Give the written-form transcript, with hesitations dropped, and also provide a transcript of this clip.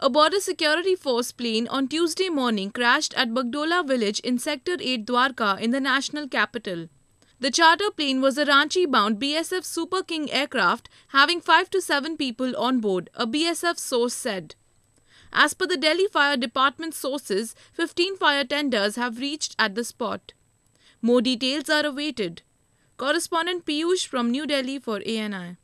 A border security force plane on Tuesday morning crashed at Bagdola village in Sector 8 Dwarka in the national capital. The charter plane was a Ranchi-bound BSF Super King aircraft having 5 to 7 people on board, a BSF source said. As per the Delhi Fire Department sources, 15 fire tenders have reached at the spot. More details are awaited. Correspondent Piyush from New Delhi for ANI.